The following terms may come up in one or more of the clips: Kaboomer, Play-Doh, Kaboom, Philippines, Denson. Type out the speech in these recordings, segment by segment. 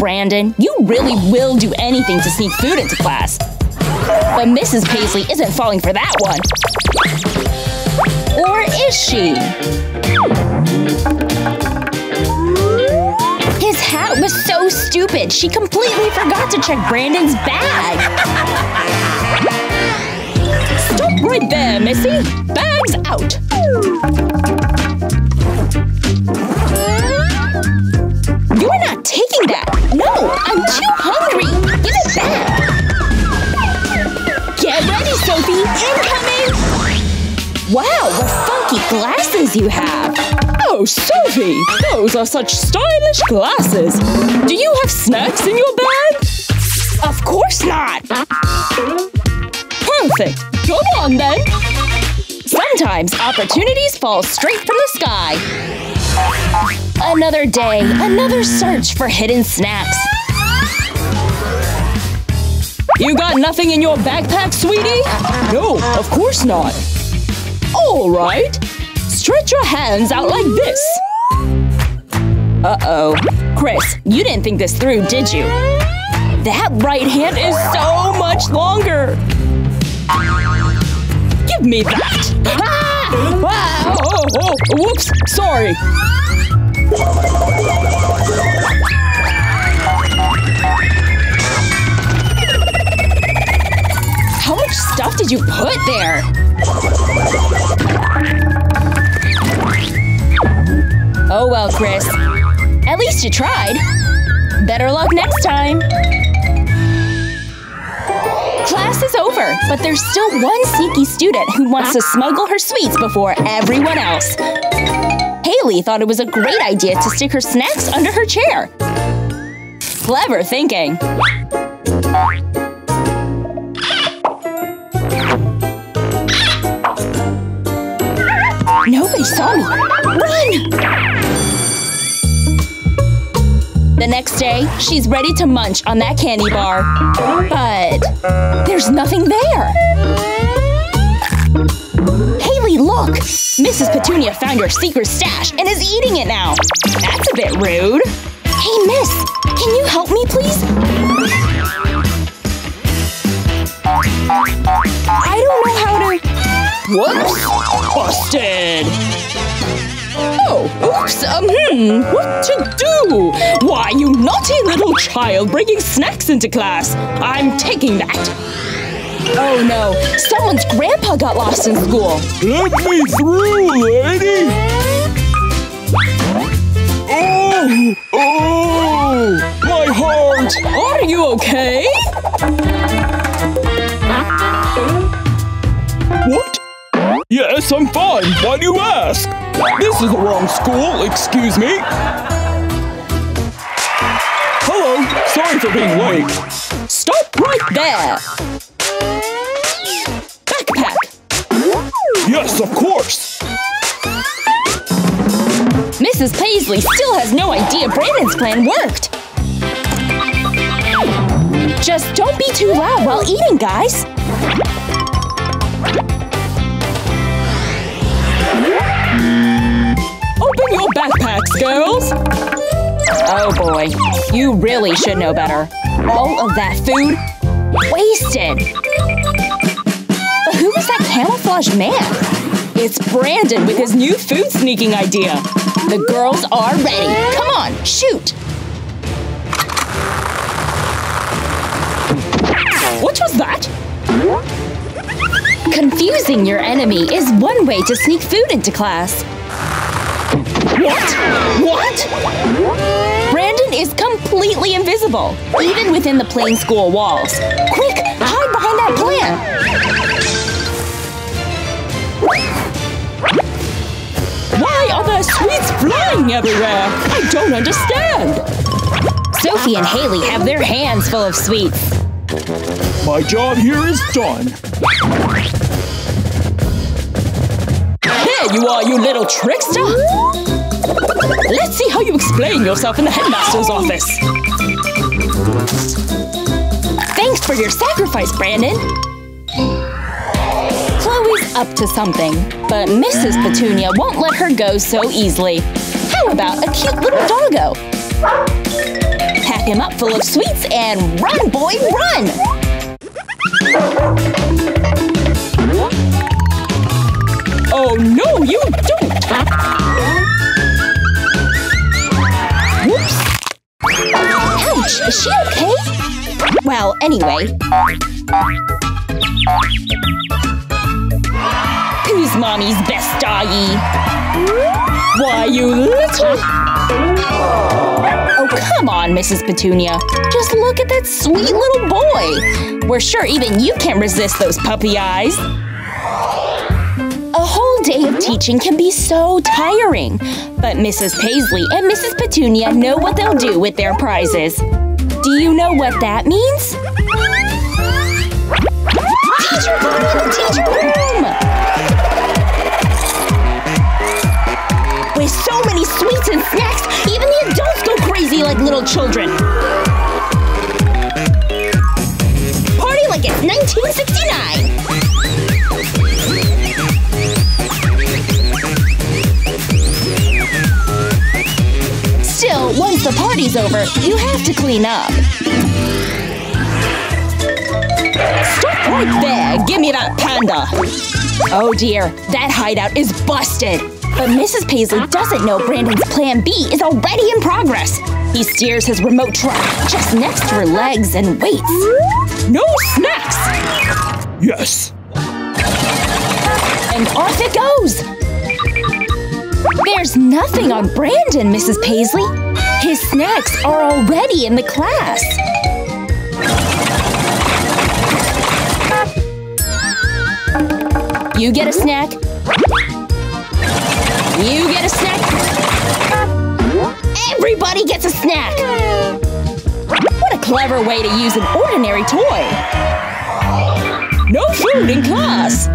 Brandon, you really will do anything to sneak food into class. But Mrs. Paisley isn't falling for that one. Or is she? His hat was so stupid, she completely forgot to check Brandon's bag. Stop right there, Missy. Bag's out. You're not taking that. No, I'm too hungry. Give it back. Get ready, Sophie! Incoming! Wow, what funky glasses you have! Oh, Sophie! Those are such stylish glasses! Do you have snacks in your bag? Of course not! Perfect! Go on, then! Sometimes opportunities fall straight from the sky. Another day, another search for hidden snacks. You got nothing in your backpack, sweetie? No, of course not. All right. Stretch your hands out like this. Uh-oh. Chris, you didn't think this through, did you? That right hand is so much longer. Give me that. Ah! Ah! Oh, oh, oh. Whoops, sorry. How much stuff did you put there? Oh well, Chris. At least you tried. Better luck next time. Class is over, but there's still one sneaky student who wants to smuggle her sweets before everyone else. Haley thought it was a great idea to stick her snacks under her chair. Clever thinking. Nobody saw me. Run! The next day, she's ready to munch on that candy bar. But there's nothing there. Haley, look! Mrs. Petunia found your secret stash and is eating it now. That's a bit rude. Hey, miss, can you help me, please? I don't know how to… Whoops! Busted! Oh, oops, what to do? Why, you naughty little child bringing snacks into class! I'm taking that! Oh no, someone's grandpa got lost in school! Let me through, lady! Oh! Oh! My heart! Are you okay? What? Yes, I'm fine. Why do you ask? This is the wrong school, excuse me. Hello, sorry for being late. Stop right there. Backpack. Yes, of course. Mrs. Paisley still has no idea Brandon's plan worked. Just don't be too loud while eating, guys. Open your backpacks, girls! Oh boy, you really should know better. All of that food wasted! But who was that camouflaged man? It's Brandon with his new food sneaking idea! The girls are ready! Come on, shoot! What was that? Confusing your enemy is one way to sneak food into class. What? What? Brandon is completely invisible, even within the plain school walls. Quick, hide behind that plant! Why are there sweets flying everywhere? I don't understand! Sophie and Haley have their hands full of sweets. My job here is done. There you are, you little trickster! Let's see how you explain yourself in the headmaster's office. Thanks for your sacrifice, Brandon. Chloe's up to something, but Mrs. Petunia won't let her go so easily. How about a cute little doggo? him up full of sweets and run, boy, run! Oh no, you don't! Whoops! Ouch, is she okay? Well, anyway… Who's mommy's best doggy? Why, you little… Oh, come on, Mrs. Petunia. Just look at that sweet little boy. We're sure even you can't resist those puppy eyes. A whole day of teaching can be so tiring. But Mrs. Paisley and Mrs. Petunia know what they'll do with their prizes. Do you know what that means? Teacher room! Teacher room! With so many sweets and snacks, even the adults go crazy like little children. Party like it's 1969! Still, once the party's over, you have to clean up. Stop right there! Give me that panda! Oh dear, that hideout is busted! But Mrs. Paisley doesn't know Brandon's plan B is already in progress. He steers his remote truck just next to her legs and waits. No snacks! Yes! And off it goes! There's nothing on Brandon, Mrs. Paisley. His snacks are already in the class. You get a snack. You get a snack. Everybody gets a snack. What a clever way to use an ordinary toy. No food in class.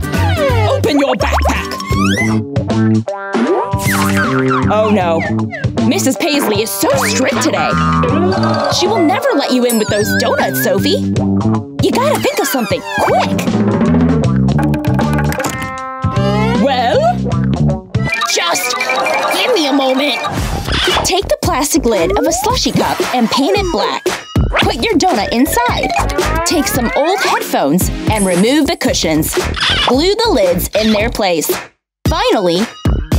Open your backpack. Oh no. Mrs. Paisley is so strict today. She will never let you in with those donuts, Sophie. You gotta think of something, quick. Just give me a moment! Take the plastic lid of a slushy cup and paint it black. Put your donut inside. Take some old headphones and remove the cushions. Glue the lids in their place. Finally,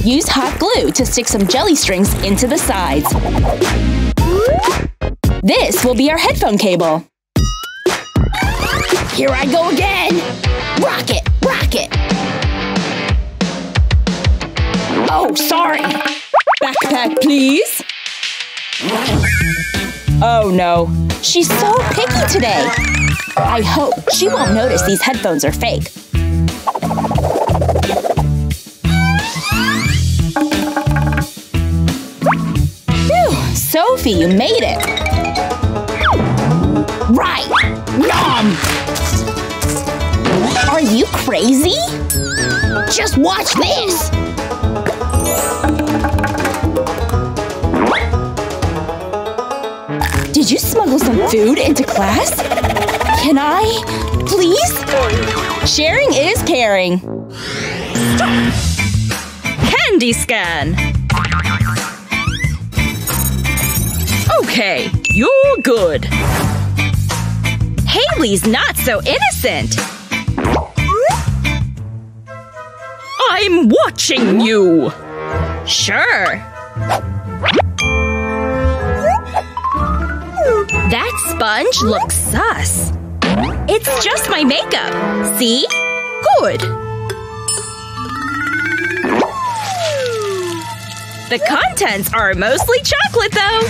use hot glue to stick some jelly strings into the sides. This will be our headphone cable. Here I go again! Rock it! Rock it! Oh, sorry! Backpack, please! Oh no, she's so picky today! I hope she won't notice these headphones are fake. Phew! Sophie, you made it! Right! Nom! Are you crazy? Just watch this! Did you smuggle some food into class? Can I? Please? Sharing is caring. Candy scan. Okay, you're good. Haley's not so innocent. I'm watching you. Sure. That sponge looks sus. It's just my makeup. See? Good. The contents are mostly chocolate, though.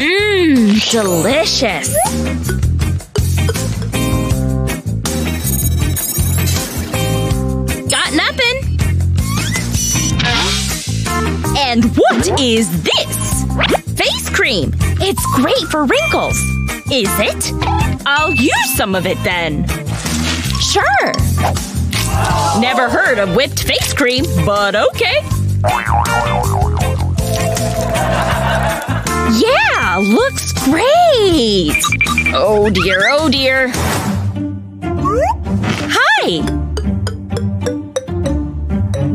Mmm, delicious. Got nothing. And what is this? Face cream. It's great for wrinkles. Is it? I'll use some of it then. Sure. Never heard of whipped face cream, but okay. Yeah, looks great! Oh dear, oh dear. Hi!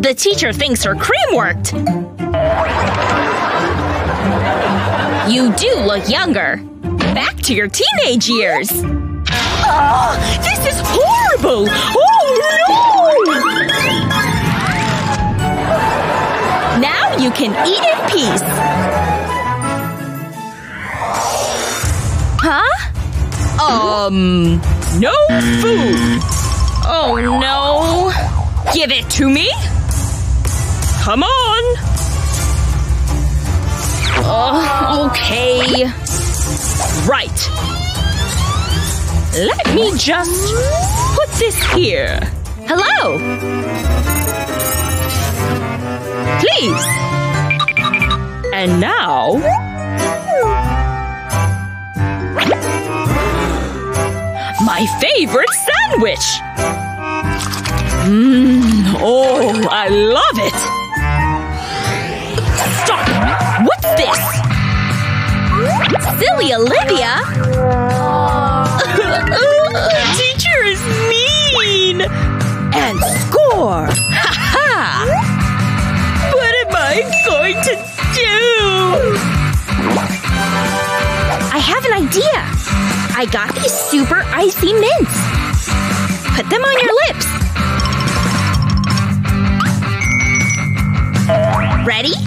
The teacher thinks her cream worked. You do look younger. Back to your teenage years. Oh, this is horrible! Oh no! Now you can eat in peace. Huh? No food! Oh no! Give it to me! Come on! Oh, okay. Right. Let me just put this here. Hello! Please! And now… my favorite sandwich! Oh, I love it! Stop! What's this? Silly Olivia! Teacher is mean! And score! Ha ha! What am I going to do? I have an idea! I got these super icy mints. Put them on your lips. Ready?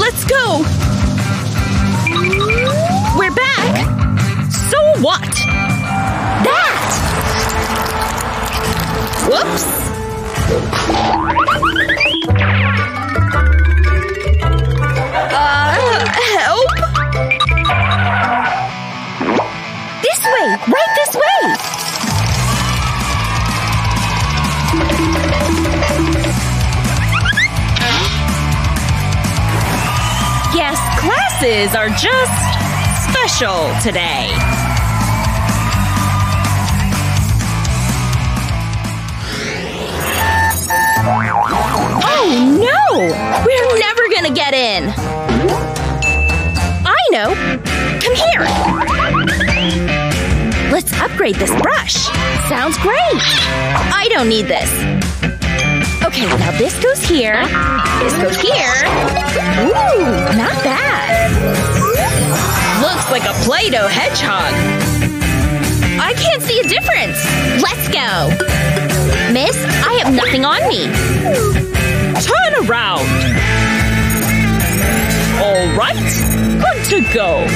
Let's go. We're back. So what? That. Whoops. Help. This way! Right this way! Yes, classes are just special today. Oh no! We're never gonna get in! I know! Come here! Let's upgrade this brush! Sounds great! I don't need this. Okay, now this goes here. This goes here. Ooh, not bad. Looks like a Play-Doh hedgehog. I can't see a difference! Let's go! Miss, I have nothing on me. Turn around! Alright, good to go.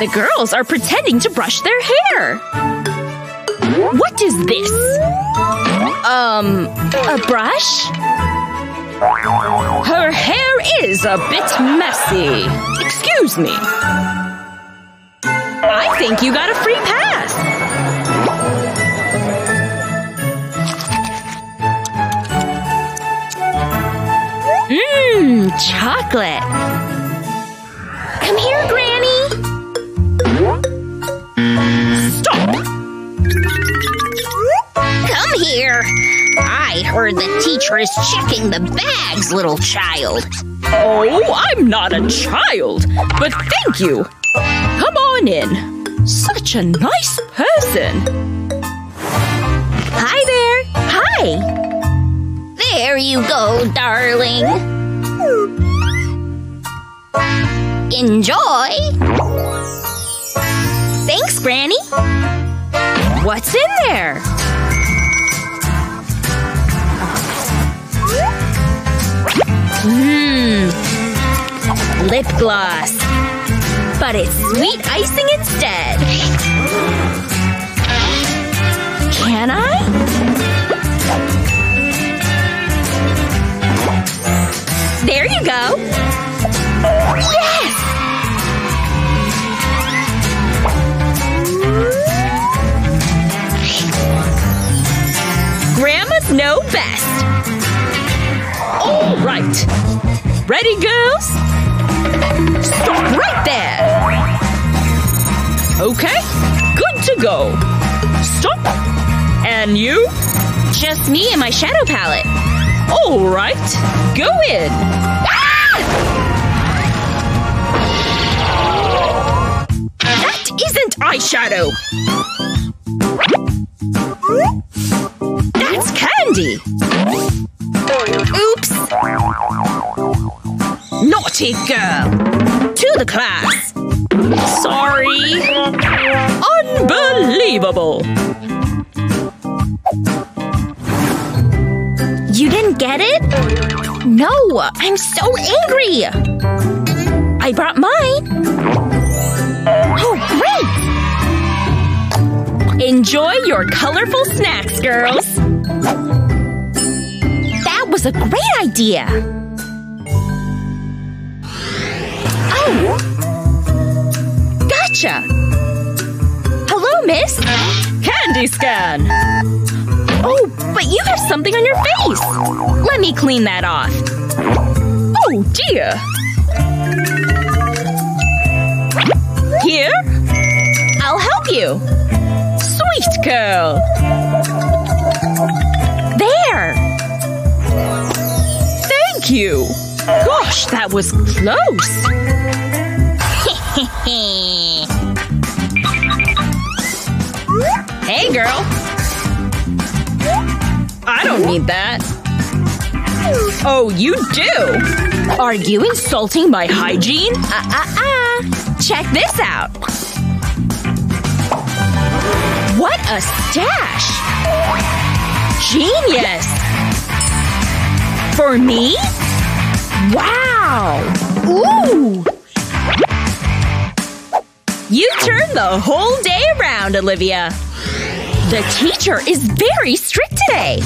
The girls are pretending to brush their hair! What is this? A brush? Her hair is a bit messy. Excuse me. I think you got a free pass! Mmm, chocolate! Come here, Granny! Stop! Come here! I heard the teacher is checking the bags, little child. Oh, I'm not a child, but thank you. Come on in. Such a nice person. Hi there. Hi. There you go, darling. Enjoy. Thanks, Granny! What's in there? Mmm. Lip gloss. But it's sweet icing instead. Can I? There you go! Yes! Grandmas know best! All right! Ready, girls? Stop right there! Okay, good to go! Stop! And you? Just me and my shadow palette. All right, go in. Ah! That isn't eyeshadow. That's candy. Oops. Naughty girl. To the class. Sorry. Unbelievable. You didn't get it? No, I'm so angry! I brought mine! Oh, great! Enjoy your colorful snacks, girls! That was a great idea! Oh! Gotcha! Hello, miss! Candy scan! Oh, but you have something on your face! Let me clean that off. Oh, dear! Here? I'll help you! Sweet girl! There! Thank you! Gosh, that was close! Hey, girl! I don't need that. Oh, you do? Are you insulting my hygiene? Check this out. What a stash! Genius! For me? Wow! Ooh! You turned the whole day around, Olivia. The teacher is very strict today!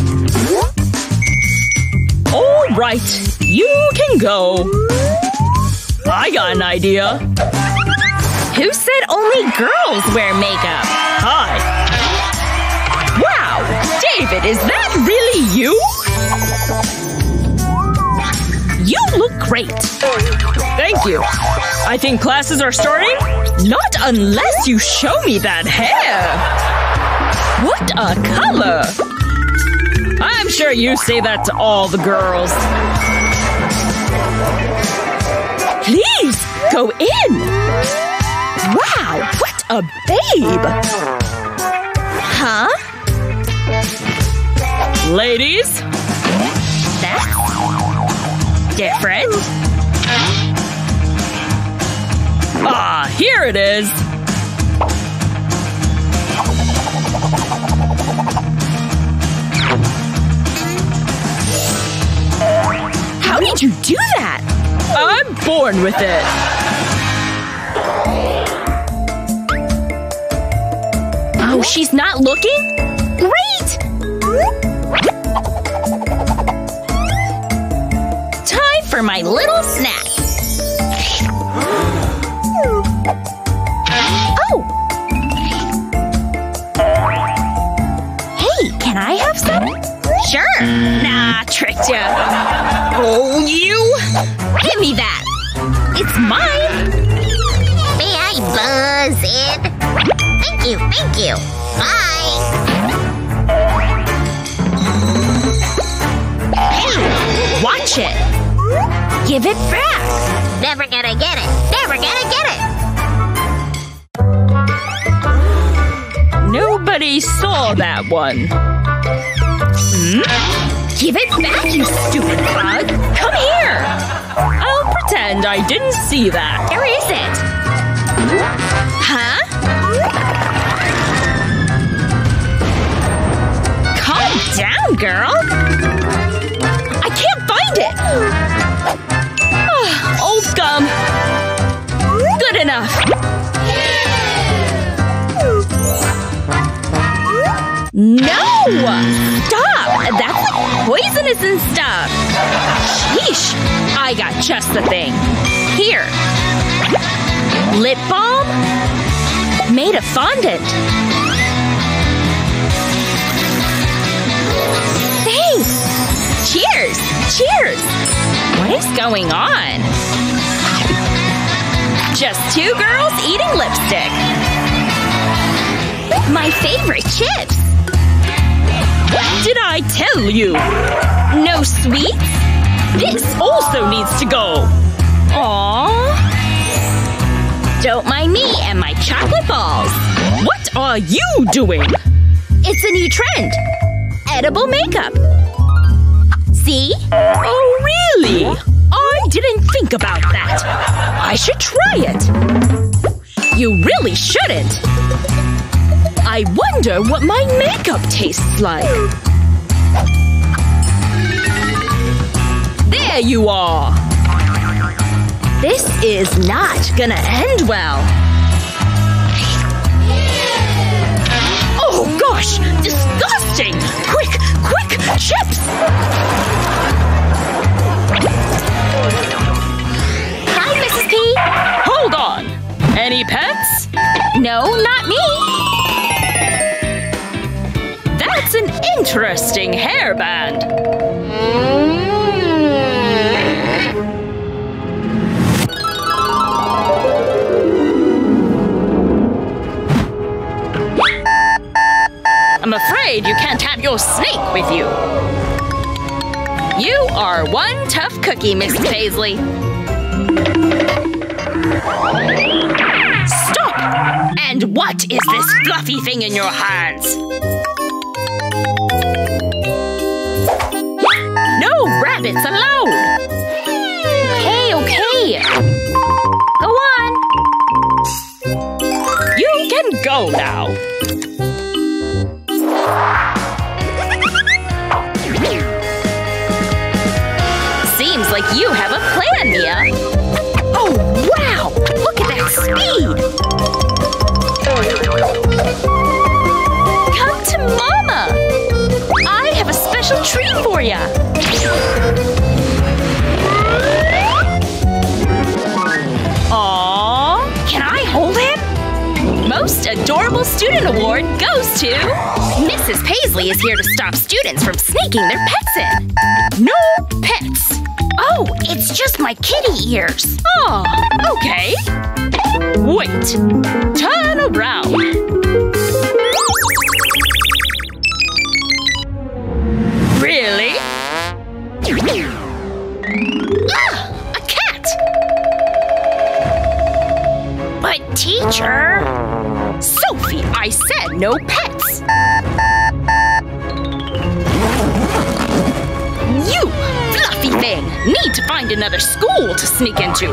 All right, you can go. I got an idea. Who said only girls wear makeup? Hi. Wow, David, is that really you? You look great. Thank you. I think classes are starting? Not unless you show me that hair! What a color! I'm sure you say that to all the girls. Please, go in! Wow, what a babe! Huh? Ladies? That's different. Ah, here it is! How did you do that? I'm born with it. Oh, she's not looking? Great! Time for my little snack. Oh! Hey, can I have some? Sure! Nah, tricked ya. Oh, you? Give me that! It's mine! May I buzz in? Thank you, bye! Hey! Watch it! Give it back! Never gonna get it! Never gonna get it! Nobody saw that one. Give it back, you stupid bug! Come here! I'll pretend I didn't see that. Where is it? Huh? Calm down, girl! I can't find it! Oh, old gum. Good enough. No! Stop! That's like poisonous and stuff! Sheesh! I got just the thing. Here. Lip balm? Made of fondant. Thanks! Cheers! Cheers! What is going on? Just two girls eating lipstick. My favorite chips! Did I tell you? No sweets? This also needs to go! Aww. Don't mind me and my chocolate balls. What are you doing? It's a new trend. Edible makeup. See? Oh, really? I didn't think about that. I should try it. You really shouldn't. I wonder what my makeup tastes like. There you are! This is not gonna end well. Oh gosh! Disgusting! Quick! Quick! Chips! Hi, Mrs. P! Hold on! Any pets? No, not me! That's an interesting hairband! I'm afraid you can't have your snake with you! You are one tough cookie, Mrs. Paisley! Stop! And what is this fluffy thing in your hands? Rabbits alone! Okay, okay! Go on! You can go now! Seems like you have a plan, Mia! Oh, wow! Look at that speed! Come to Mama! I have a special treat for ya! Aww, can I hold him? Most Adorable Student Award goes to… Mrs. Paisley is here to stop students from sneaking their pets in. No pets! Oh, it's just my kitty ears. Oh, okay. Wait. Turn around. Really? Ah, a cat! But teacher… Sophie, I said no pets! You fluffy thing! Need to find another school to sneak into!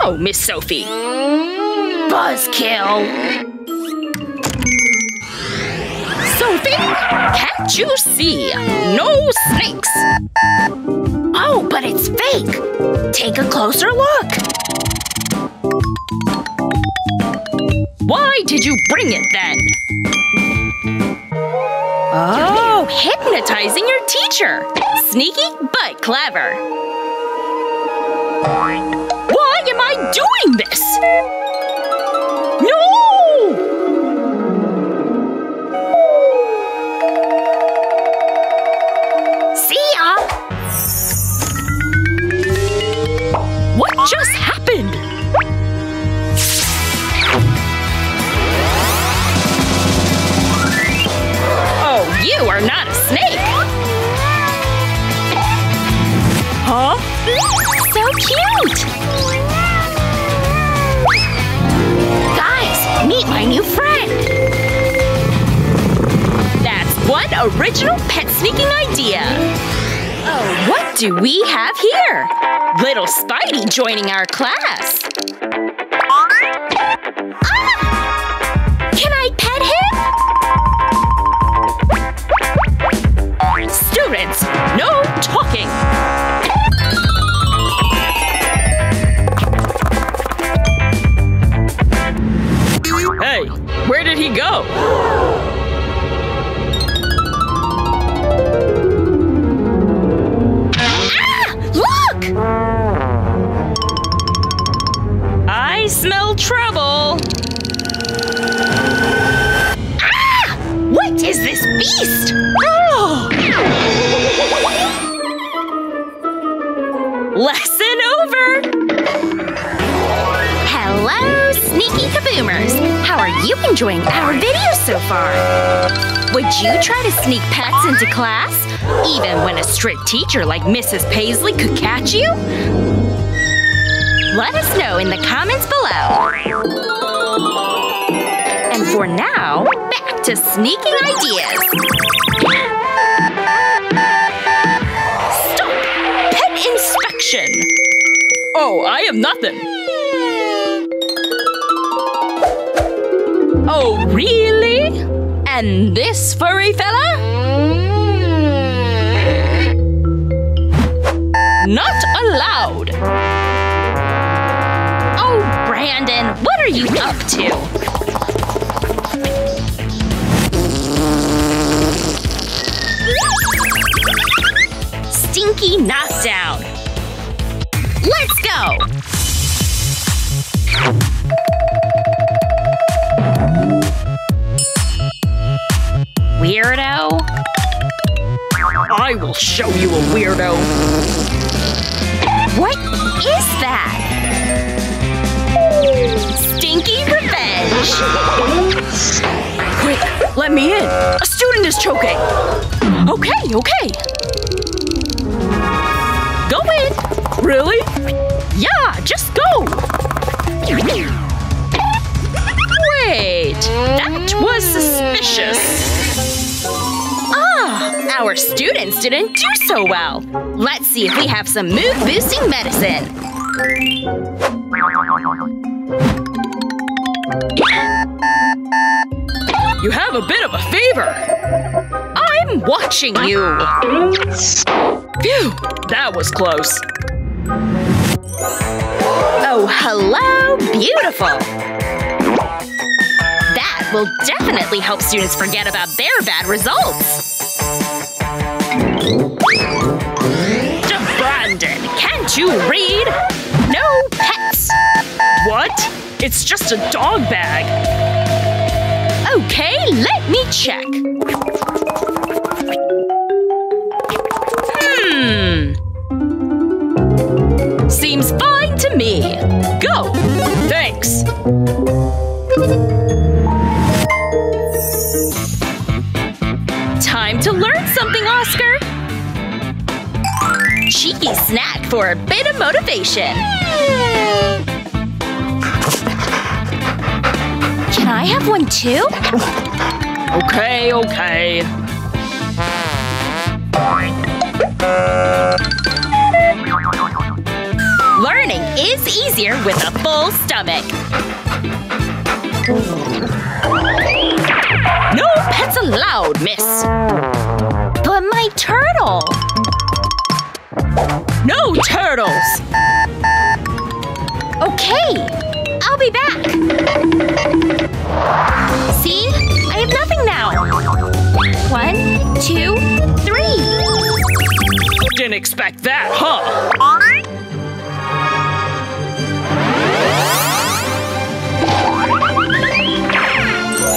Go, Miss Sophie! Buzzkill! Sophie, can't you see? No snakes! Oh, but it's fake! Take a closer look! Why did you bring it then? Oh, hypnotizing your teacher! Sneaky but clever! Why am I doing this? No! Just happened! Oh, you are not a snake! Huh? So cute! Guys, meet my new friend! That's one original pet sneaking idea! Oh, what do we have here? Little Spidey joining our class! Ah! Can I pet him? Students, no talking! Hey, where did he go? I smell trouble! Ah! What is this beast? Oh! Lesson over! Hello, sneaky Kaboomer! viewers! How are you enjoying our videos so far? Would you try to sneak pets into class? Even when a strict teacher like Mrs. Paisley could catch you? Let us know in the comments below! And for now, back to sneaking ideas! Stop! Pet inspection! Oh, I am nothing! Oh, really? And this furry fella? Not allowed! Oh, Brandon, what are you up to? Stinky knockdown! Let's go! Weirdo? I will show you a weirdo! What is that? Stinky revenge! Quick, let me in! A student is choking! Okay, okay! Go in! Really? Yeah, just go! Wait! That was suspicious! Our students didn't do so well! Let's see if we have some mood-boosting medicine! You have a bit of a fever! I'm watching you! Phew! That was close! Oh, hello, beautiful! That will definitely help students forget about their bad results! DeBrandon, can't you read? No pets! What? It's just a dog bag! Okay, let me check! Seems fine to me! Go! Thanks! Time to learn something, Oscar! Cheeky snack for a bit of motivation! Can I have one too? Okay, okay… Learning is easier with a full stomach! No pets allowed, miss! But my turtle! No turtles! Okay! I'll be back! See? I have nothing now! 1, 2, 3! Didn't expect that, huh?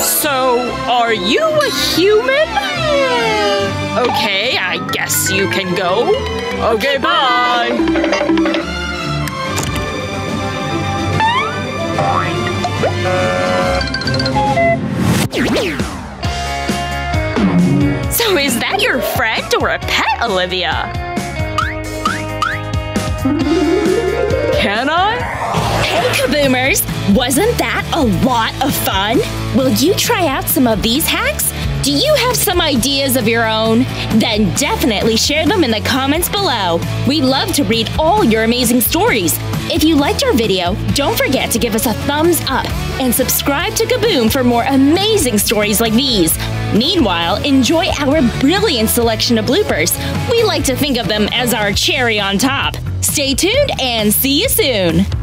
So, are you a human? Okay, I guess you can go. Okay, bye! So is that your friend or a pet, Olivia? Can I? Hey, Kaboomers! Wasn't that a lot of fun? Will you try out some of these hacks? Do you have some ideas of your own? Then definitely share them in the comments below! We love to read all your amazing stories! If you liked our video, don't forget to give us a thumbs up and subscribe to Kaboom for more amazing stories like these! Meanwhile, enjoy our brilliant selection of bloopers! We like to think of them as our cherry on top! Stay tuned and see you soon!